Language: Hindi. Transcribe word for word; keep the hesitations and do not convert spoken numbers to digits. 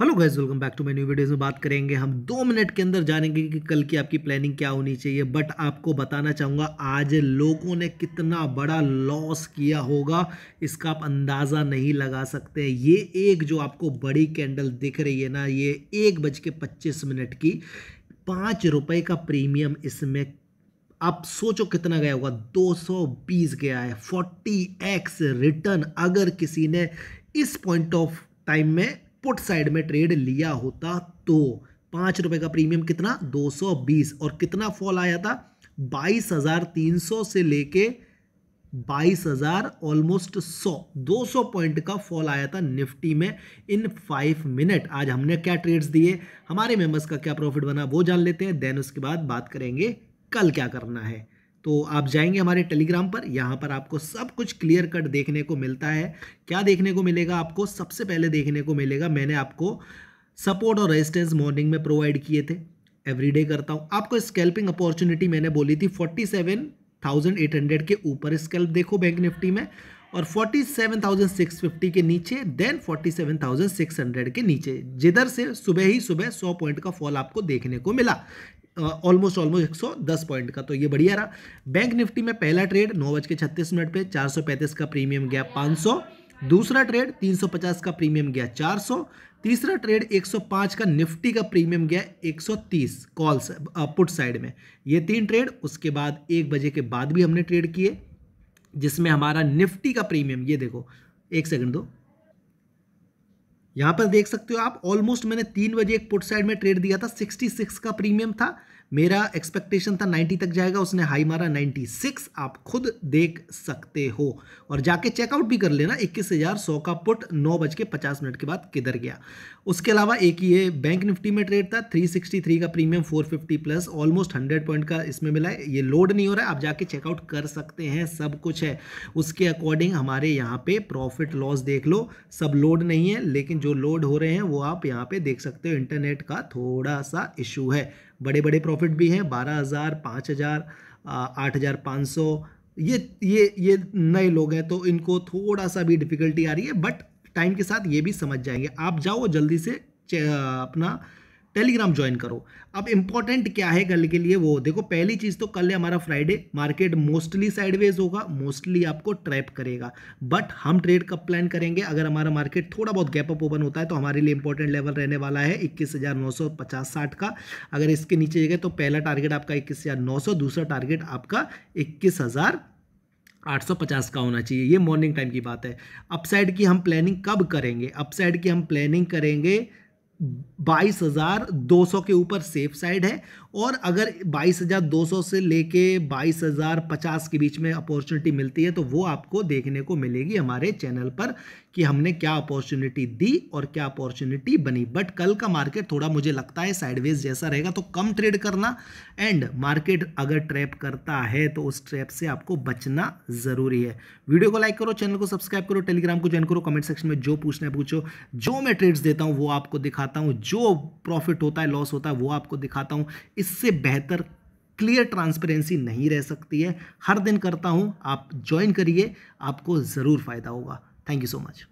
Hello guys, welcome back to my new videos. में बात करेंगे हम दो मिनट के अंदर जानेंगे कि कल की आपकी प्लानिंग क्या होनी चाहिए। बट आपको बताना चाहूँगा आज लोगों ने कितना बड़ा लॉस किया होगा इसका आप अंदाज़ा नहीं लगा सकते। ये एक जो आपको बड़ी कैंडल दिख रही है ना, ये एक बज के पच्चीस मिनट की पाँच रुपये का प्रीमियम इसमें आप सोचो कितना गया होगा, दो सौ बीस गया है। चालीस एक्स रिटर्न अगर किसी ने इस पॉइंट ऑफ टाइम में पुट साइड में ट्रेड लिया होता तो पाँच रुपये का प्रीमियम कितना दो सौ बीस। और कितना फॉल आया था, बाईस हज़ार तीन सौ से लेके बाईस हज़ार ऑलमोस्ट सौ दो सौ पॉइंट का फॉल आया था निफ्टी में इन फाइव मिनट। आज हमने क्या ट्रेड्स दिए, हमारे मेंबर्स का क्या प्रॉफिट बना वो जान लेते हैं। देन उसके बाद बात करेंगे कल क्या करना है। तो आप जाएंगे हमारे टेलीग्राम पर, यहाँ पर आपको सब कुछ क्लियर कट देखने को मिलता है। क्या देखने को मिलेगा आपको, सबसे पहले देखने को मिलेगा, मैंने आपको सपोर्ट और रेजिस्टेंस मॉर्निंग में प्रोवाइड किए थे, एवरीडे करता हूँ। आपको स्कैल्पिंग अपॉर्चुनिटी मैंने बोली थी सैंतालीस हज़ार आठ सौ के ऊपर स्कैल्प देखो बैंक निफ्टी में, और सैंतालीस हज़ार छह सौ पचास के नीचे, देन सैंतालीस हज़ार छह सौ के नीचे, जिधर से सुबह ही सुबह सौ पॉइंट का फॉल आपको देखने को मिला, ऑलमोस्ट ऑलमोस्ट एक सौ दस पॉइंट का। तो ये बढ़िया रहा। बैंक निफ्टी में पहला ट्रेड नौ बज के छत्तीस मिनट पर चार सौ पैंतीस का प्रीमियम गया पाँच सौ। दूसरा ट्रेड तीन सौ पचास का प्रीमियम गया चार सौ। तीसरा ट्रेड एक सौ पाँच का निफ्टी का प्रीमियम गया एक सौ तीस कॉल्स पुट साइड में। ये तीन ट्रेड उसके बाद एक बजे के बाद भी हमने ट्रेड किए, जिसमें हमारा निफ्टी का प्रीमियम, ये देखो एक सेकंड दो, यहाँ पर देख सकते हो आप, ऑलमोस्ट मैंने तीन बजे एक पुट साइड में ट्रेड दिया था, छियासठ का प्रीमियम था। मेरा एक्सपेक्टेशन था नब्बे तक जाएगा, उसने हाई मारा छियानवे, आप खुद देख सकते हो। और जाके चेकआउट भी कर लेना इक्कीस हज़ार सौ का पुट नौ बज के पचास मिनट के बाद किधर गया। उसके अलावा एक ये बैंक निफ्टी में ट्रेड था, तीन सौ तिरसठ का प्रीमियम चार सौ पचास प्लस ऑलमोस्ट सौ पॉइंट का इसमें मिला है। ये लोड नहीं हो रहा है, आप जाके चेकआउट कर सकते हैं, सब कुछ है। उसके अकॉर्डिंग हमारे यहाँ पर प्रॉफिट लॉस देख लो, सब लोड नहीं है, लेकिन जो लोड हो रहे हैं वो आप यहाँ पर देख सकते हो। इंटरनेट का थोड़ा सा इशू है, बड़े बड़े प्रॉफिट भी हैं, बारह हज़ार, पाँच हज़ार, आठ हज़ार पाँच सौ। ये ये ये नए लोग हैं तो इनको थोड़ा सा भी डिफ़िकल्टी आ रही है, बट टाइम के साथ ये भी समझ जाएंगे। आप जाओ जल्दी से अपना टेलीग्राम ज्वाइन करो। अब इम्पॉर्टेंट क्या है कल के लिए वो देखो। पहली चीज़ तो कल है हमारा फ्राइडे, मार्केट मोस्टली साइडवेज होगा, मोस्टली आपको ट्रैप करेगा। बट हम ट्रेड कब प्लान करेंगे, अगर हमारा मार्केट थोड़ा बहुत गैप अप ओपन होता है तो हमारे लिए इंपॉर्टेंट लेवल रहने वाला है इक्कीस हज़ार नौ सौ पचास साठ का। अगर इसके नीचे गए तो पहला टारगेट आपका इक्कीस हज़ार नौ सौ, दूसरा टारगेट आपका इक्कीस हज़ार आठ सौ पचास का होना चाहिए। ये मॉर्निंग टाइम की बात है। अपसाइड की हम प्लानिंग कब करेंगे, अपसाइड की हम प्लानिंग करेंगे बाईस हज़ार दो सौ के ऊपर सेफ साइड है, और अगर बाईस हज़ार दो सौ से लेके बाईस हज़ार पचास के बीच में अपॉर्चुनिटी मिलती है तो वो आपको देखने को मिलेगी हमारे चैनल पर कि हमने क्या अपॉर्चुनिटी दी और क्या अपॉर्चुनिटी बनी। बट कल का मार्केट थोड़ा मुझे लगता है साइडवेज जैसा रहेगा, तो कम ट्रेड करना, एंड मार्केट अगर ट्रैप करता है तो उस ट्रैप से आपको बचना ज़रूरी है। वीडियो को लाइक करो, चैनल को सब्सक्राइब करो, टेलीग्राम को ज्वाइन करो, कमेंट सेक्शन में जो पूछना है पूछो। जो मैं ट्रेड्स देता हूँ वो आपको दिखा हूं, जो प्रॉफिट होता है लॉस होता है वो आपको दिखाता हूं। इससे बेहतर क्लियर ट्रांसपेरेंसी नहीं रह सकती है। हर दिन करता हूं, आप ज्वाइन करिए, आपको जरूर फायदा होगा। Thank you so much.